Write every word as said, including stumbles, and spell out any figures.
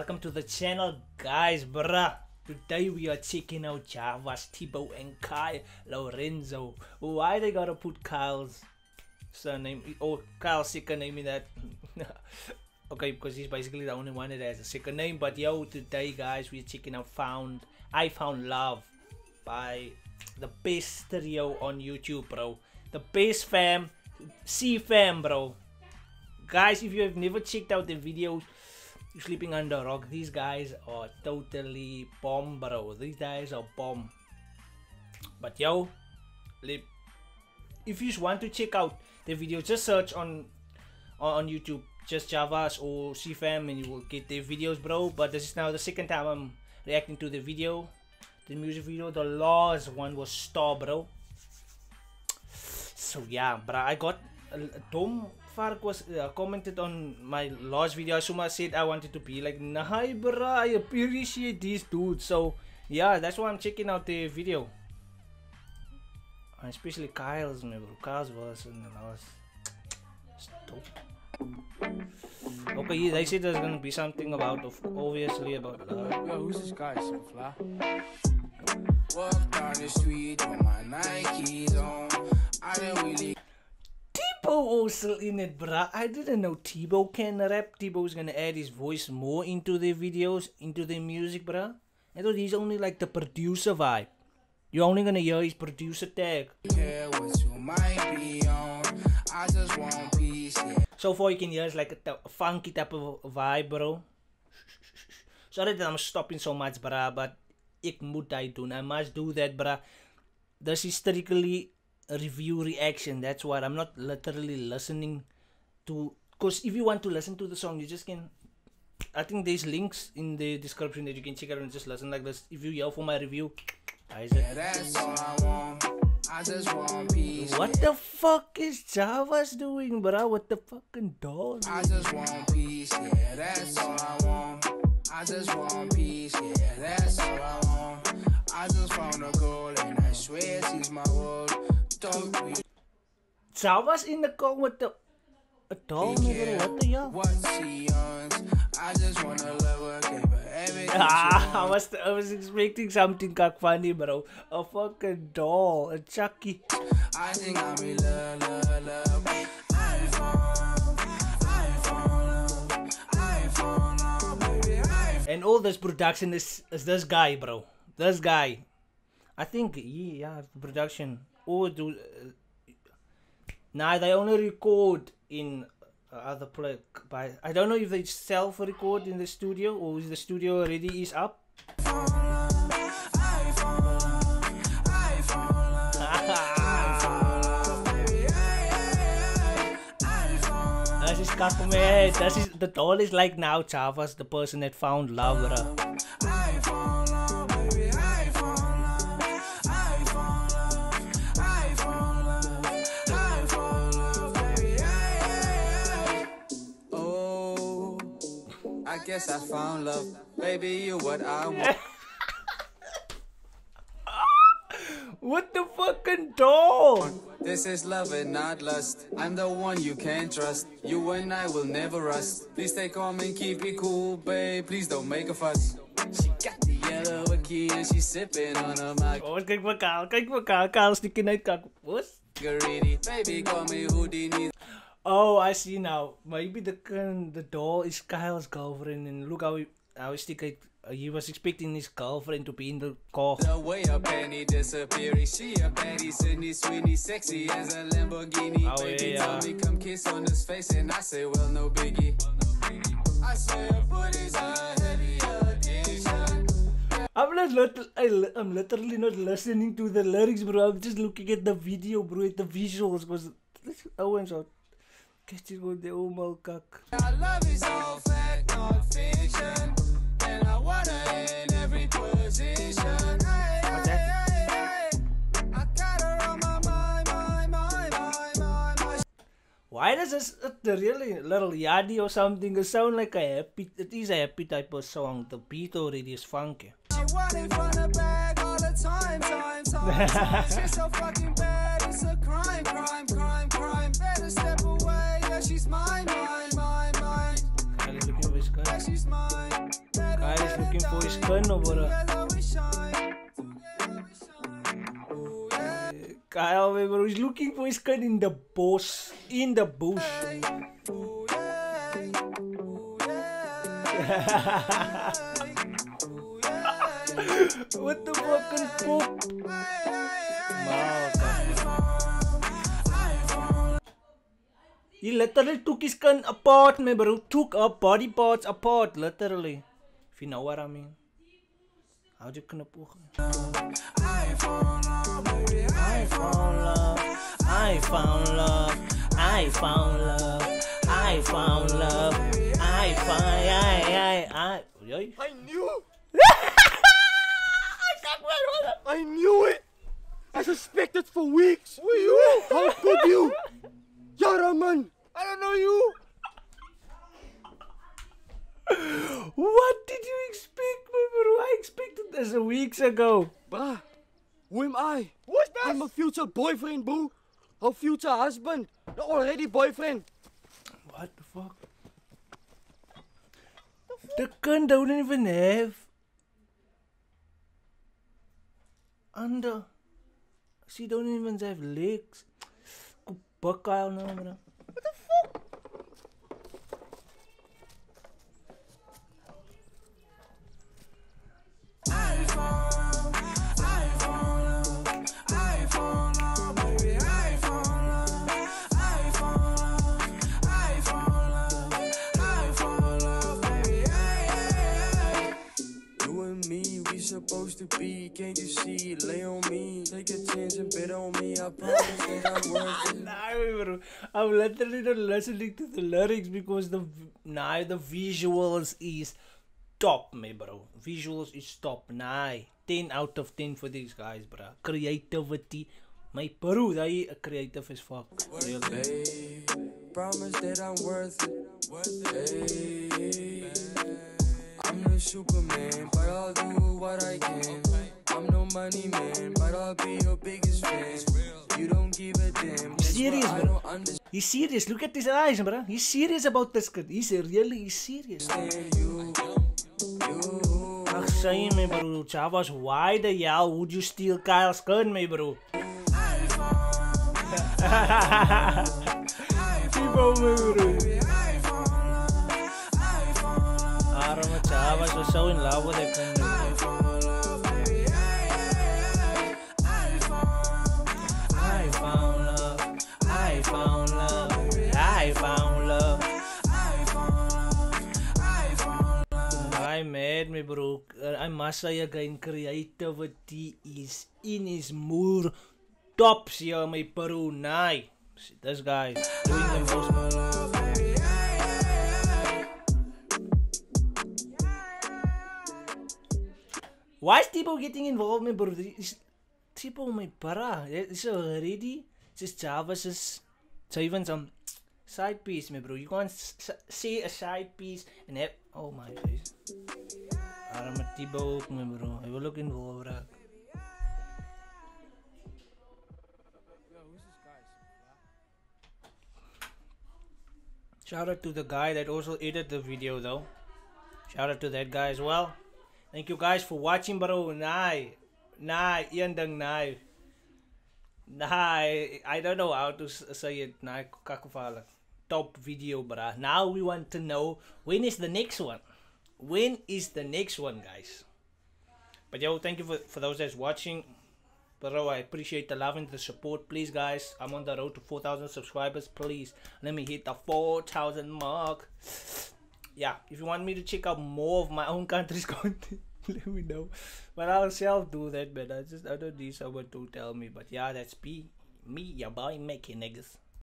welcome to the channel, guys. Bruh, today we are checking out Java's Tibo and Kyle Lorenzo. Why they gotta put Kyle's surname or Kyle's second name in that? Okay, because he's basically the only one that has a second name. But yo, today guys, we're checking out found I Found Love by the best trio on YouTube, bro. The best fam, C FAM, bro. Guys, if you have never checked out the videos, you're sleeping under a rock. These guys are totally bomb, bro. These guys are bomb. But yo, if you want to check out the video, just search on on YouTube, just Java's or C FAM, and you will get their videos, bro. But this is now the second time I'm reacting to the video, the music video. The last one was star, bro. So yeah, bro, I got a, a dumb Fark was uh, commented on my last video. Asuma said I wanted to be like, nah, bro, I appreciate these dudes. So yeah, that's why I'm checking out the video. And especially Kyle's, bro. Kyle's verse and the last. Okay, they said there's gonna be something about, of obviously about love. Yo, who's this guy? So fly. Walk down the street with my Nikes on. I didn't really. Tibo also in it, bruh. I didn't know Tibo can rap. Tibo's gonna add his voice more into their videos, into their music, bruh. I thought he's only like the producer vibe. You're only gonna hear his producer tag. So far you can hear it's like a, a funky type of vibe, bro. Sorry that I'm stopping so much, bruh, but ik moet dat doen. I must do that, bruh. This is strictly review reaction. That's why I'm not literally listening to, because if you want to listen to the song, you just can, I think there's links in the description that you can check out and just listen like this. If you yell for my review, yeah, that's all I want. I just want peace. What the fuck is Java's doing, bro? What the fucking dog? I just want peace, yeah, that's all I want. I just want peace, yeah, that's all I want. I just found a goal and I swear she's my world. Java's in the car with the a doll, nigga. What the hell? I just wanna love her, give her everything. Ah, I was I was expecting something cock funny, bro. A fucking doll, a Chucky. I think I'm in love, love, love. I found, I found love, I found love, baby. I and all this production is is this guy, bro. This guy, I think, yeah, production. Oh, do uh, nah, they only record in uh, other play, by I don't know if they self record in the studio or is the studio already is up. That's his customer. That's his, the doll is like now Java's the person that found love, bruh. I guess I found love, baby, you what I want. What the fucking doll? This is love and not lust. I'm the one you can trust. You and I will never rust. Please stay calm and keep it cool, babe. Please don't make a fuss. She got the yellow wiki and she's sipping on a mic. Oh, kijk maar Kyle, kijk maar Kyle. Kyle sneaking uit kakken. What? Baby, call me Houdini. Oh, I see now. Maybe the the doll is Kyle's girlfriend, and look how he, how he stick it. He was expecting his girlfriend to be in the car. The way a penny disappearing, she a baddie, Sydney Sweeney, sexy as a Lamborghini. Oh, baby, yeah. Tell me, come kiss on his face, and I say, well, no biggie. Well, no biggie. I say, your booty's a heavy addiction. I'm not. I, I'm literally not listening to the lyrics, bro. I'm just looking at the video, bro, at the visuals, because Owen's out. I love is all fact, not fiction, and I wanna in every position. Hey, hey, hey, I got her on my mind, my, my, my, my, my. Why does this uh, the really little yadi or something? It sound like a happy. It is a happy type of song. The beat already is funky. I want it from the bag all the time, time, time, time. She's so fucking bad. It's a crime, crime, crime, crime. Better step away. She's mine, mine, mine, mine. She's mine. for his cutting over there. Kyle, bro, he's looking for his cut in the bush. In the bush. What the fucking poop? Wow. He literally took his gun apart, man, bro. Took our body parts apart, literally. If you know what I mean. How'd you knip oog? I found love, baby. I found love. I found love. I found love. I found love. I found. I. I. I. I knew. I knew it! I suspected for weeks! Were you? How could you? Yara, man! I don't know you! What did you expect, my bro? I expected this weeks ago. Bah, who am I? What's that? I'm a future boyfriend, boo! Her future husband! The already boyfriend! What the fuck? The cunt don't even have. Under, she don't even have legs. Go buck Kyle now, man. What the fuck? I found, I found love, I found love, baby. I found love, I found love, I found love, I found love, baby. I, I, I. You and me, we supposed to be. Can't you see? Lay on me, take a chance and bet on me. I promise that I'm worth it. Nah, bro. I'm literally not listening to the lyrics because the nah, the visuals is top, me bro. Visuals is top. Nah, ten out of ten for these guys, bro. Creativity, my bro. They are creative as fuck. Really. Hey, promise that I'm worth it. Hey, I'm the Superman, but I'll do what I can. I'm no money man, but I'll be your biggest fan. You don't give a damn. He's serious, bro. He's serious. Look at his eyes, bro. He's serious about this kid. He's really he's serious. I'm saying, me bro, Java's, why the hell would you steal Kyle's gun, me bro? Tibo, me bro. I don't know, Java's was so in love with that gun. Me bro, I must say again, creativity is in his moor tops here, my bro. Nah, see this guy doing the most. Why is Tibo getting involved, my bro? Is Tibo my para? It's already just Java's saving some side piece, my bro. You can't say a side piece and have. Oh my face. I'm a Tibo, my bro. I will look involved. Yo, who's this guy? Shout out to the guy that also edited the video, though. Shout out to that guy as well. Thank you guys for watching, bro. Nah, nah, Yandang, nah. Nah, I don't know how to say it. Nah, kakufala. Top video, bruh. Now we want to know when is the next one. When is the next one, guys? But yo, thank you for, for those that's watching. Bro, I appreciate the love and the support. Please, guys, I'm on the road to four thousand subscribers. Please, let me hit the four thousand mark. Yeah, if you want me to check out more of my own country's content, let me know. But I'll self do that, man. I just, I don't need someone to tell me. But yeah, that's be me, your boy, making niggas.